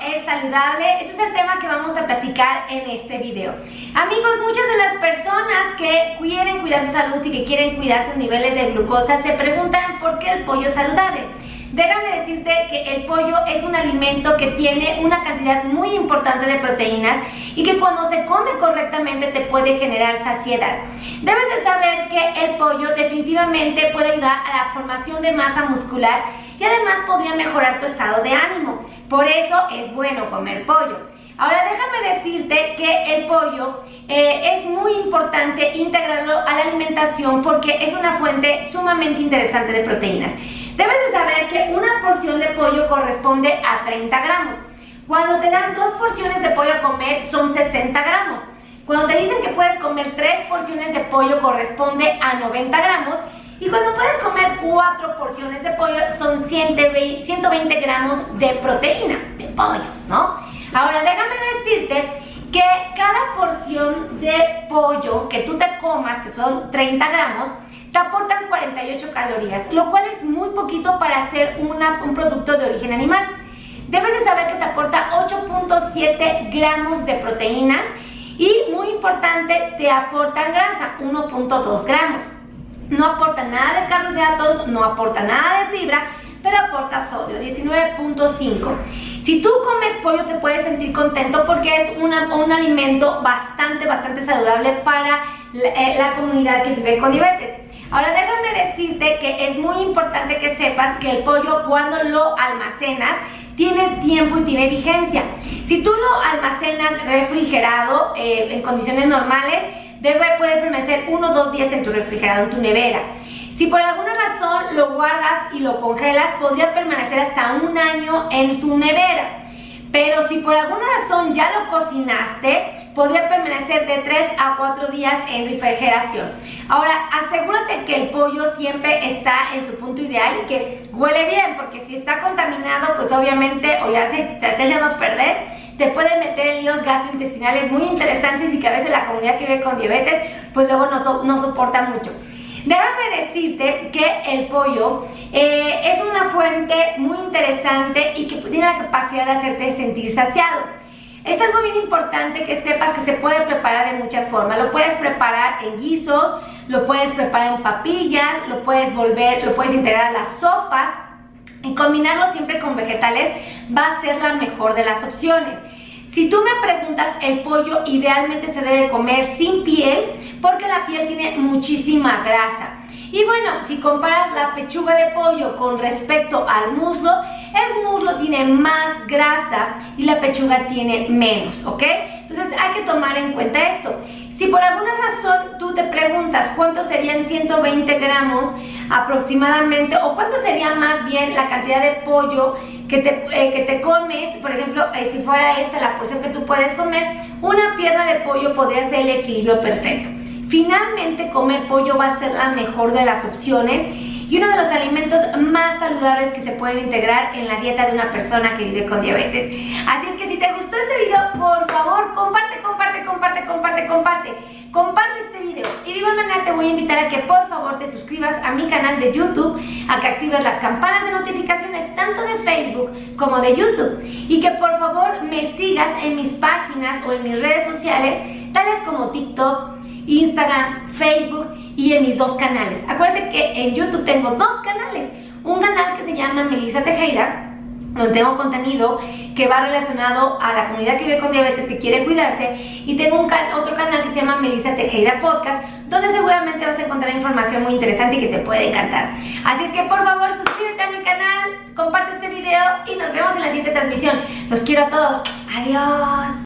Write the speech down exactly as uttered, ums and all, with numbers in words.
es saludable? Ese es el tema que vamos a platicar en este video. Amigos, muchas de las personas que quieren cuidar su salud y que quieren cuidar sus niveles de glucosa se preguntan ¿por qué el pollo es saludable? Déjame decirte que el pollo es un alimento que tiene una cantidad muy importante de proteínas y que cuando se come correctamente te puede generar saciedad. Debes de saber que el pollo definitivamente puede ayudar a la formación de masa muscular y además podría mejorar tu estado de ánimo. Por eso es bueno comer pollo. Ahora déjame decirte que el pollo eh, es muy importante integrarlo a la alimentación porque es una fuente sumamente interesante de proteínas. Debes de saber que una porción de pollo corresponde a treinta gramos. Cuando te dan dos porciones de pollo a comer son sesenta gramos. Cuando te dicen que puedes comer tres porciones de pollo corresponde a noventa gramos. Y cuando puedes comer cuatro porciones de pollo son ciento veinte gramos de proteína, de pollo, ¿no? Ahora déjame decirte que cada porción de pollo que tú te comas, que son treinta gramos, te aportan cuarenta y ocho calorías, lo cual es muy poquito para hacer una, un producto de origen animal. Debes de saber que te aporta ocho punto siete gramos de proteínas y, muy importante, te aportan grasa, uno punto dos gramos. No aporta nada de carbohidratos, no aporta nada de fibra, pero aporta sodio, diecinueve punto cinco. Si tú comes pollo te puedes sentir contento porque es una, un alimento bastante, bastante saludable para la, eh, la comunidad que vive con diabetes. Ahora déjame decirte que es muy importante que sepas que el pollo cuando lo almacenas tiene tiempo y tiene vigencia. Si tú lo almacenas refrigerado eh, en condiciones normales, debe puede permanecer uno o dos días en tu refrigerador, en tu nevera. Si por alguna razón lo guardas y lo congelas, podría permanecer hasta un año en tu nevera. Pero si por alguna razón ya lo cocinaste, podría permanecer de tres a cuatro días en refrigeración. Ahora, asegúrate que el pollo siempre está en su punto ideal y que huele bien, porque si está contaminado, pues obviamente o ya se, se está echando a perder, te pueden meter en líos gastrointestinales muy interesantes y que a veces la comunidad que vive con diabetes, pues luego no, no soporta mucho. Déjame decirte que el pollo eh, es una fuente muy interesante y que tiene la capacidad de hacerte sentir saciado. Es algo bien importante que sepas que se puede preparar de muchas formas. Lo puedes preparar en guisos, lo puedes preparar en papillas, lo puedes volver, lo puedes integrar a las sopas y combinarlo siempre con vegetales va a ser la mejor de las opciones. Si tú me preguntas, el pollo idealmente se debe comer sin piel porque la piel tiene muchísima grasa. Y bueno, si comparas la pechuga de pollo con respecto al muslo, el muslo tiene más grasa y la pechuga tiene menos, ¿ok? Entonces hay que tomar en cuenta esto. Si por alguna razón tú te preguntas cuántos serían ciento veinte gramos aproximadamente o cuánto sería más bien la cantidad de pollo que te, eh, que te comes, por ejemplo, eh, si fuera esta la porción que tú puedes comer, una pierna de pollo podría ser el equilibrio perfecto. Finalmente, comer pollo va a ser la mejor de las opciones y uno de los alimentos más saludables que se pueden integrar en la dieta de una persona que vive con diabetes. Así es que si te gustó este video, por favor, comparte, comparte, comparte, comparte, comparte. Comparte este video. Y de igual manera te voy a invitar a que por favor te suscribas a mi canal de YouTube, a que actives las campanas de notificaciones tanto de Facebook como de YouTube. Y que por favor me sigas en mis páginas o en mis redes sociales, tales como TikTok, Instagram, Facebook y en mis dos canales. Acuérdate que en YouTube tengo dos canales, un canal que se llama Melissa Tejeda, donde tengo contenido que va relacionado a la comunidad que vive con diabetes que quiere cuidarse, y tengo un can otro canal que se llama Melissa Tejeda Podcast, donde seguramente vas a encontrar información muy interesante y que te puede encantar. Así es que por favor suscríbete a mi canal, comparte este video y nos vemos en la siguiente transmisión. Los quiero a todos. Adiós.